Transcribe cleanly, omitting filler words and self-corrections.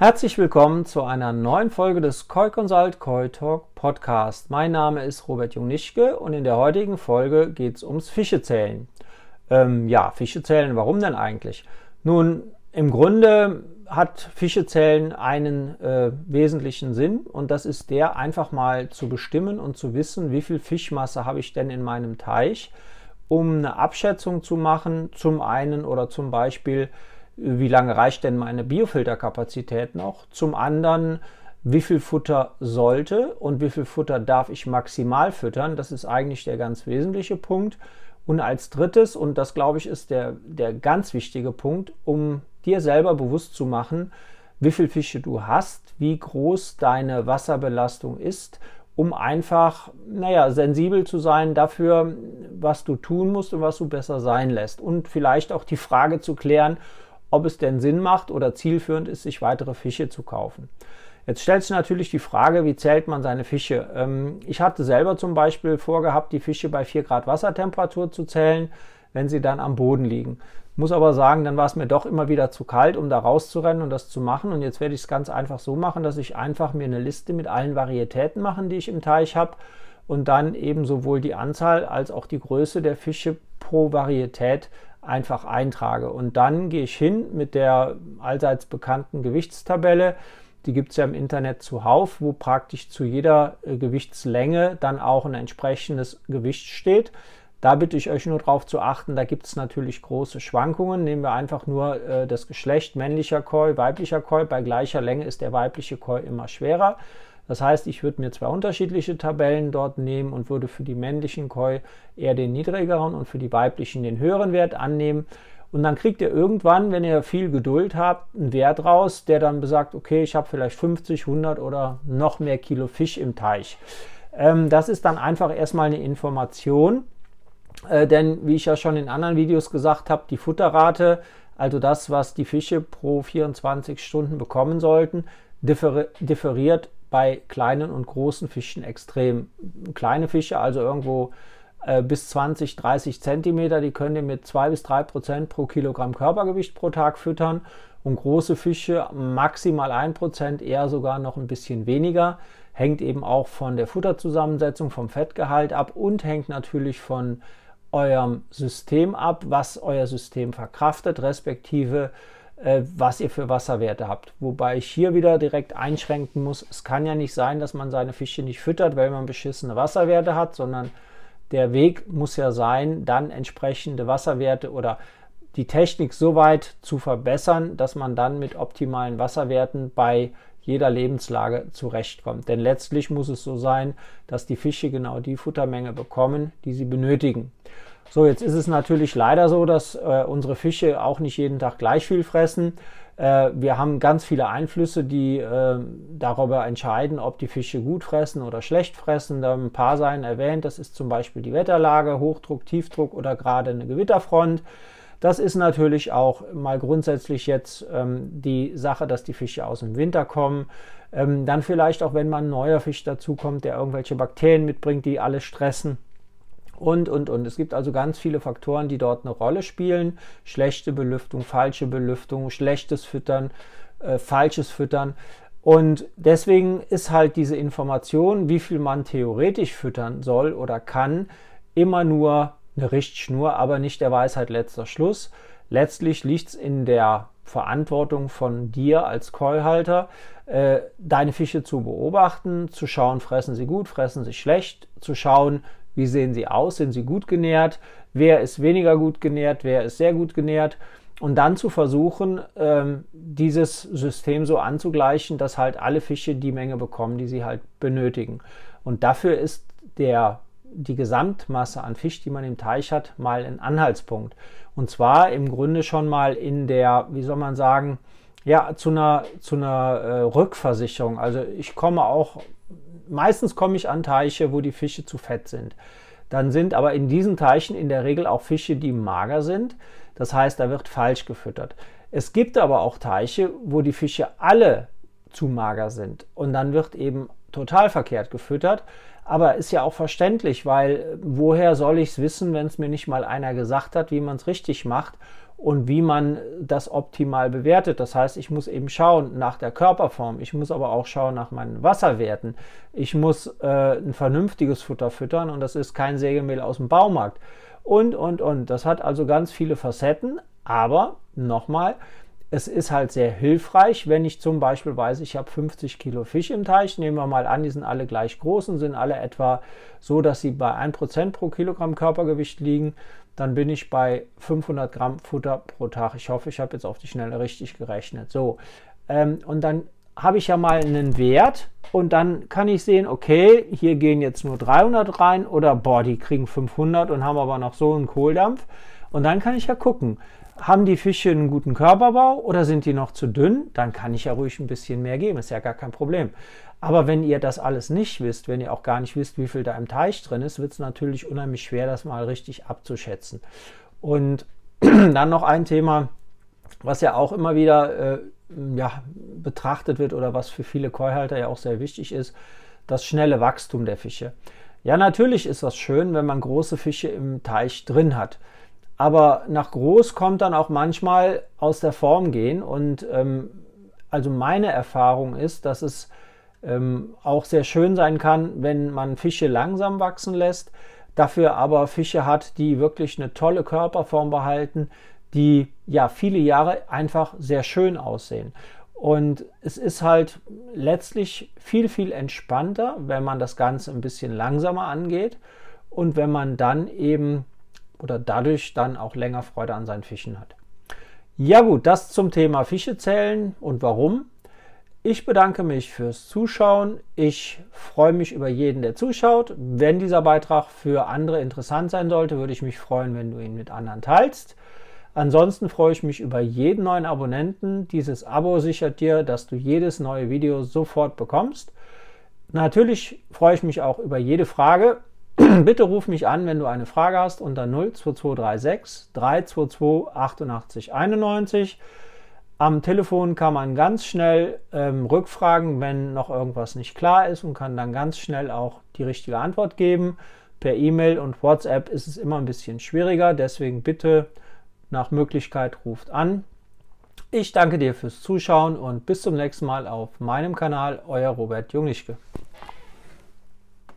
Herzlich willkommen zu einer neuen Folge des Koi Consult Koi Talk Podcast. Mein Name ist Robert Jungnischke und in der heutigen Folge geht es ums Fischezählen. Fischezählen, warum denn eigentlich? Nun, im Grunde hat Fischezählen einen wesentlichen Sinn und das ist der, einfach mal zu bestimmen und zu wissen, wie viel Fischmasse habe ich denn in meinem Teich, um eine Abschätzung zu machen, zum einen oder zum Beispiel, wie lange reicht denn meine Biofilterkapazität noch? Zum anderen, wie viel Futter sollte und wie viel Futter darf ich maximal füttern? Das ist eigentlich der ganz wesentliche Punkt. Und als drittes, und das glaube ich ist der ganz wichtige Punkt, um dir selber bewusst zu machen, wie viel Fische du hast, wie groß deine Wasserbelastung ist, um einfach, sensibel zu sein dafür, was du tun musst und was du besser sein lässt. Und vielleicht auch die Frage zu klären, ob es denn Sinn macht oder zielführend ist, sich weitere Fische zu kaufen. Jetzt stellt sich natürlich die Frage, wie zählt man seine Fische? Ich hatte selber zum Beispiel vorgehabt, die Fische bei 4 Grad Wassertemperatur zu zählen, wenn sie dann am Boden liegen. Muss aber sagen, dann war es mir doch immer wieder zu kalt, um da rauszurennen und das zu machen. Und jetzt werde ich es ganz einfach so machen, dass ich einfach mir eine Liste mit allen Varietäten mache, die ich im Teich habe und dann eben sowohl die Anzahl als auch die Größe der Fische pro Varietät einfach eintrage. Und dann gehe ich hin mit der allseits bekannten Gewichtstabelle. Die gibt es ja im Internet zuhauf, wo praktisch zu jeder Gewichtslänge dann auch ein entsprechendes Gewicht steht. Da bitte ich euch nur darauf zu achten, da gibt es natürlich große Schwankungen. Nehmen wir einfach nur das Geschlecht männlicher Koi, weiblicher Koi. Bei gleicher Länge ist der weibliche Koi immer schwerer. Das heißt, ich würde mir 2 unterschiedliche Tabellen dort nehmen und würde für die männlichen Koi eher den niedrigeren und für die weiblichen den höheren Wert annehmen. Und dann kriegt ihr irgendwann, wenn ihr viel Geduld habt, einen Wert raus, der dann besagt, okay, ich habe vielleicht 50, 100 oder noch mehr Kilo Fisch im Teich. Das ist dann einfach erstmal eine Information, denn wie ich ja schon in anderen Videos gesagt habe, die Futterrate, also das, was die Fische pro 24 Stunden bekommen sollten, differiert bei kleinen und großen Fischen extrem. Kleine Fische, also irgendwo bis 20, 30 Zentimeter, die könnt ihr mit 2 bis 3% pro Kilogramm Körpergewicht pro Tag füttern und große Fische maximal 1%, eher sogar noch ein bisschen weniger. Hängt eben auch von der Futterzusammensetzung, vom Fettgehalt ab und hängt natürlich von eurem System ab, was euer System verkraftet, respektive was ihr für Wasserwerte habt. Wobei ich hier wieder direkt einschränken muss, es kann ja nicht sein, dass man seine Fische nicht füttert, weil man beschissene Wasserwerte hat, sondern der Weg muss ja sein, dann entsprechende Wasserwerte oder die Technik so weit zu verbessern, dass man dann mit optimalen Wasserwerten bei jeder Lebenslage zurechtkommt. Denn letztlich muss es so sein, dass die Fische genau die Futtermenge bekommen, die sie benötigen. So, jetzt ist es natürlich leider so, dass unsere Fische auch nicht jeden Tag gleich viel fressen. Wir haben ganz viele Einflüsse, die darüber entscheiden, ob die Fische gut fressen oder schlecht fressen. Da haben ein paar seien erwähnt, das ist zum Beispiel die Wetterlage, Hochdruck, Tiefdruck oder gerade eine Gewitterfront. Das ist natürlich auch mal grundsätzlich jetzt die Sache, dass die Fische aus dem Winter kommen. Dann vielleicht auch, wenn mal ein neuer Fisch dazukommt, der irgendwelche Bakterien mitbringt, die alle stressen. Und. Es gibt also ganz viele Faktoren, die dort eine Rolle spielen. Schlechte Belüftung, falsche Belüftung, schlechtes Füttern, falsches Füttern. Und deswegen ist halt diese Information, wie viel man theoretisch füttern soll oder kann, immer nur eine Richtschnur, aber nicht der Weisheit letzter Schluss. Letztlich liegt es in der Verantwortung von dir als Koi-Halter, deine Fische zu beobachten, zu schauen, fressen sie gut, fressen sie schlecht, zu schauen, wie sehen sie aus? Sind sie gut genährt? Wer ist weniger gut genährt? Wer ist sehr gut genährt? Und dann zu versuchen, dieses System so anzugleichen, dass halt alle Fische die Menge bekommen, die sie halt benötigen. Und dafür ist die Gesamtmasse an Fisch, die man im Teich hat, mal ein Anhaltspunkt. Und zwar im Grunde schon mal in der, wie soll man sagen, ja, zu einer Rückversicherung. Also ich komme auch... Meistens komme ich an Teiche, wo die Fische zu fett sind. Dann sind aber in diesen Teichen in der Regel auch Fische, die mager sind. Das heißt, da wird falsch gefüttert. Es gibt aber auch Teiche, wo die Fische alle zu mager sind. Und dann wird eben total verkehrt gefüttert. Aber ist ja auch verständlich, weil woher soll ich es wissen, wenn es mir nicht mal einer gesagt hat, wie man es richtig macht? und wie man das optimal bewertet. Das heißt, ich muss eben schauen nach der Körperform, ich muss aber auch schauen nach meinen Wasserwerten, ich muss ein vernünftiges Futter füttern und das ist kein Sägemehl aus dem Baumarkt und. Das hat also ganz viele Facetten, aber nochmal, es ist halt sehr hilfreich, wenn ich zum Beispiel weiß, ich habe 50 Kilo Fisch im Teich, nehmen wir mal an, die sind alle gleich groß und sind alle etwa so, dass sie bei 1% pro Kilogramm Körpergewicht liegen, dann bin ich bei 500 Gramm Futter pro Tag. Ich hoffe, ich habe jetzt auf die Schnelle richtig gerechnet. So, und dann habe ich ja mal einen Wert und dann kann ich sehen, okay, hier gehen jetzt nur 300 rein oder boah, die kriegen 500 und haben aber noch so einen Kohldampf. Und dann kann ich ja gucken, haben die Fische einen guten Körperbau oder sind die noch zu dünn? Dann kann ich ja ruhig ein bisschen mehr geben, ist ja gar kein Problem. Aber wenn ihr das alles nicht wisst, wenn ihr auch gar nicht wisst, wie viel da im Teich drin ist, wird es natürlich unheimlich schwer, das mal richtig abzuschätzen. Und dann noch ein Thema, was ja auch immer wieder betrachtet wird oder was für viele Koi-Halter ja auch sehr wichtig ist, das schnelle Wachstum der Fische. Ja, natürlich ist das schön, wenn man große Fische im Teich drin hat. Aber nach groß kommt dann auch manchmal aus der Form gehen und also meine Erfahrung ist, dass es auch sehr schön sein kann, wenn man Fische langsam wachsen lässt, dafür aber Fische hat, die wirklich eine tolle Körperform behalten, die ja viele Jahre einfach sehr schön aussehen. Und es ist halt letztlich viel, viel entspannter, wenn man das Ganze ein bisschen langsamer angeht und wenn man dann eben oder dadurch dann auch länger Freude an seinen Fischen hat. Ja gut, das zum Thema Fische zählen und warum. Ich bedanke mich fürs Zuschauen. Ich freue mich über jeden, der zuschaut. Wenn dieser Beitrag für andere interessant sein sollte, würde ich mich freuen, wenn du ihn mit anderen teilst. Ansonsten freue ich mich über jeden neuen Abonnenten. Dieses Abo sichert dir, dass du jedes neue Video sofort bekommst. Natürlich freue ich mich auch über jede Frage. Bitte ruf mich an, wenn du eine Frage hast, unter 02236 322 88 91. Am Telefon kann man ganz schnell rückfragen, wenn noch irgendwas nicht klar ist und kann dann ganz schnell auch die richtige Antwort geben. Per E-Mail und WhatsApp ist es immer ein bisschen schwieriger, deswegen bitte nach Möglichkeit ruft an. Ich danke dir fürs Zuschauen und bis zum nächsten Mal auf meinem Kanal, euer Robert Jungnischke.